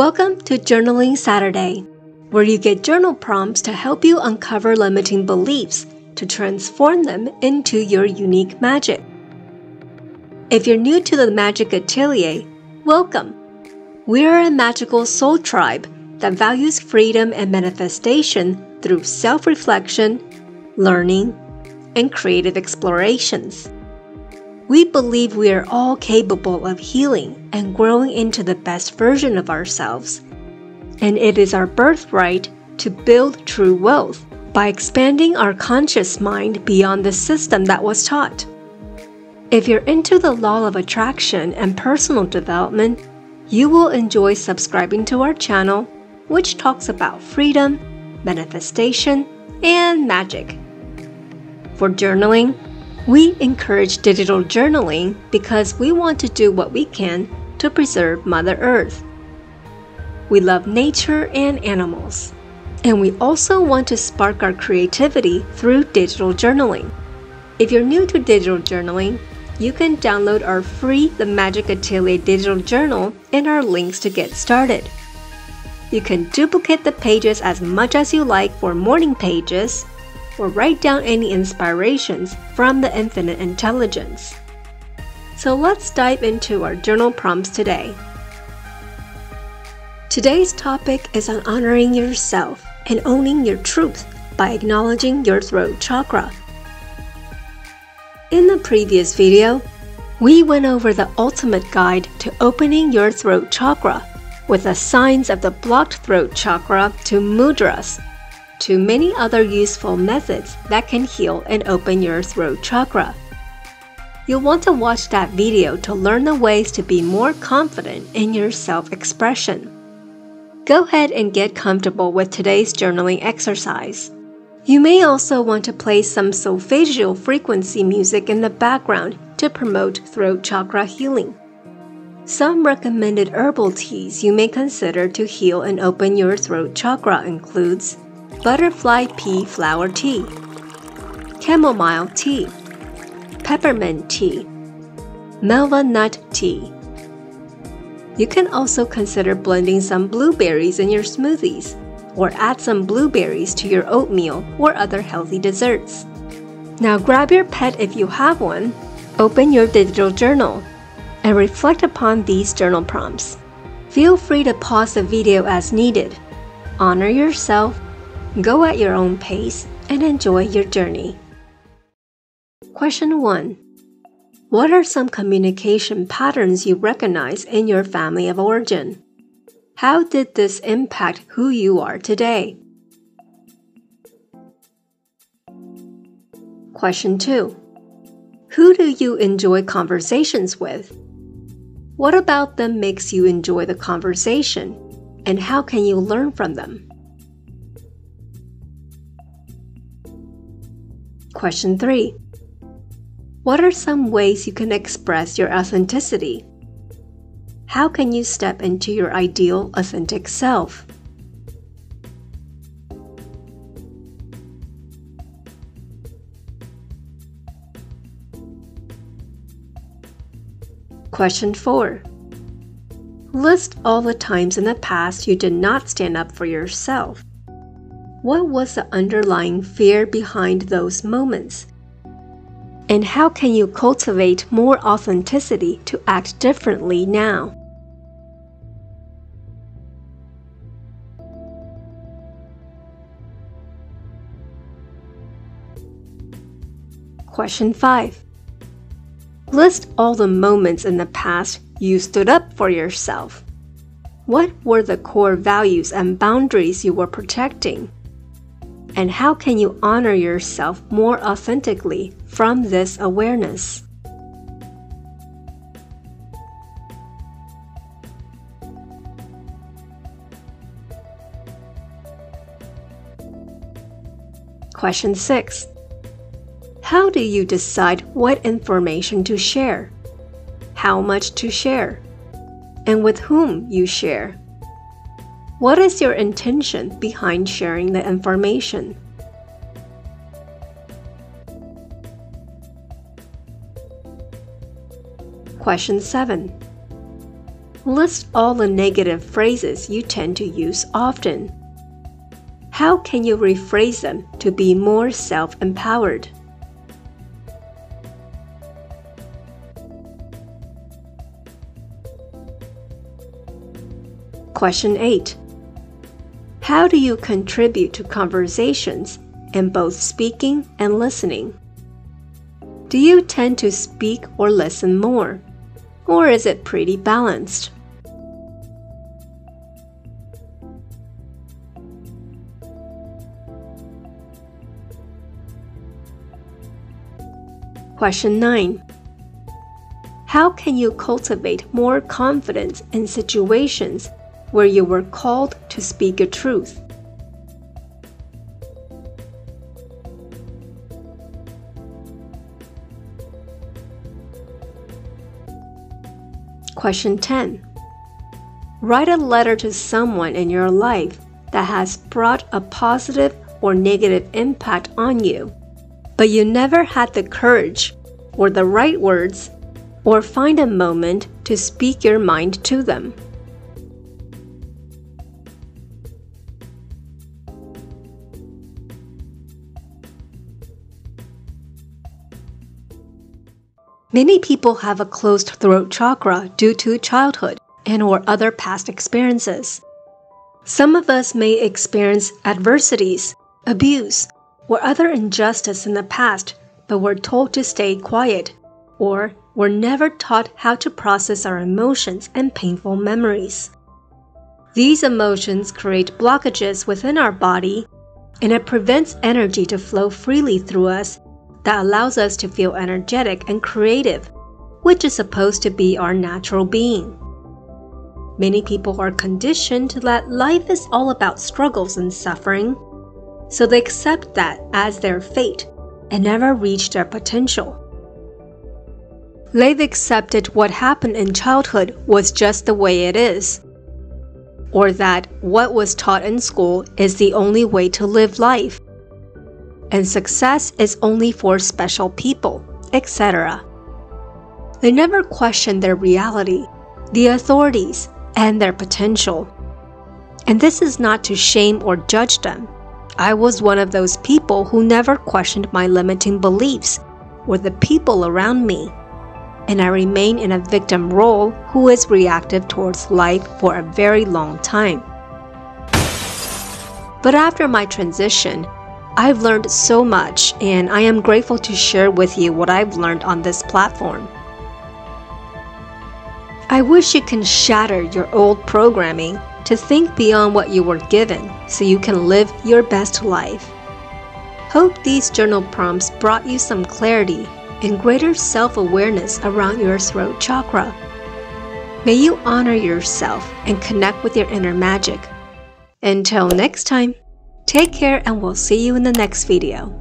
Welcome to Journaling Saturday, where you get journal prompts to help you uncover limiting beliefs to transform them into your unique magic. If you're new to the Magic Atelier, welcome! We are a magical soul tribe that values freedom and manifestation through self-reflection, learning, and creative explorations. We believe we are all capable of healing and growing into the best version of ourselves, and it is our birthright to build true wealth by expanding our conscious mind beyond the system that was taught. If you're into the law of attraction and personal development, you will enjoy subscribing to our channel, which talks about freedom, manifestation, and magic. For journaling, we encourage digital journaling because we want to do what we can to preserve Mother Earth. We love nature and animals, and we also want to spark our creativity through digital journaling. If you're new to digital journaling, you can download our free The Magic Atelier digital journal and our links to get started. You can duplicate the pages as much as you like for morning pages, or write down any inspirations from the Infinite Intelligence. So let's dive into our journal prompts today. Today's topic is on honoring yourself and owning your truth by acknowledging your throat chakra. In the previous video, we went over the ultimate guide to opening your throat chakra with the signs of the blocked throat chakra to mudras, to many other useful methods that can heal and open your throat chakra. You'll want to watch that video to learn the ways to be more confident in your self-expression. Go ahead and get comfortable with today's journaling exercise. You may also want to play some solfeggio frequency music in the background to promote throat chakra healing. Some recommended herbal teas you may consider to heal and open your throat chakra includes Butterfly Pea Flower Tea, Chamomile Tea, Peppermint Tea, Melva Nut Tea. You can also consider blending some blueberries in your smoothies, or add some blueberries to your oatmeal or other healthy desserts. Now grab your pet if you have one, open your digital journal, and reflect upon these journal prompts. Feel free to pause the video as needed. Honor yourself, go at your own pace, and enjoy your journey. Question 1. What are some communication patterns you recognize in your family of origin? How did this impact who you are today? Question 2. Who do you enjoy conversations with? What about them makes you enjoy the conversation, and how can you learn from them? Question 3. What are some ways you can express your authenticity? How can you step into your ideal, authentic self? Question 4. List all the times in the past you did not stand up for yourself. What was the underlying fear behind those moments? And how can you cultivate more authenticity to act differently now? Question 5. List all the moments in the past you stood up for yourself. What were the core values and boundaries you were protecting? And how can you honor yourself more authentically from this awareness? Question 6. How do you decide what information to share, how much to share, and with whom you share? What is your intention behind sharing the information? Question 7. List all the negative phrases you tend to use often. How can you rephrase them to be more self-empowered? Question 8. How do you contribute to conversations in both speaking and listening? Do you tend to speak or listen more? Or is it pretty balanced? Question 9. How can you cultivate more confidence in situations where you were called to speak your truth? Question 10. Write a letter to someone in your life that has brought a positive or negative impact on you, but you never had the courage or the right words or find a moment to speak your mind to them. Many people have a closed throat chakra due to childhood and/or other past experiences. Some of us may experience adversities, abuse, or other injustice in the past, but were told to stay quiet, or were never taught how to process our emotions and painful memories. These emotions create blockages within our body, and it prevents energy to flow freely through us. That allows us to feel energetic and creative, which is supposed to be our natural being. Many people are conditioned that life is all about struggles and suffering, so they accept that as their fate and never reach their potential. They've accepted what happened in childhood was just the way it is, or that what was taught in school is the only way to live life, and success is only for special people, etc. They never question their reality, the authorities, and their potential. And this is not to shame or judge them. I was one of those people who never questioned my limiting beliefs or the people around me, and I remain in a victim role who is reactive towards life for a very long time. But after my transition, I've learned so much, and I am grateful to share with you what I've learned on this platform. I wish you can shatter your old programming to think beyond what you were given so you can live your best life. Hope these journal prompts brought you some clarity and greater self-awareness around your throat chakra. May you honor yourself and connect with your inner magic. Until next time. Take care, and we'll see you in the next video.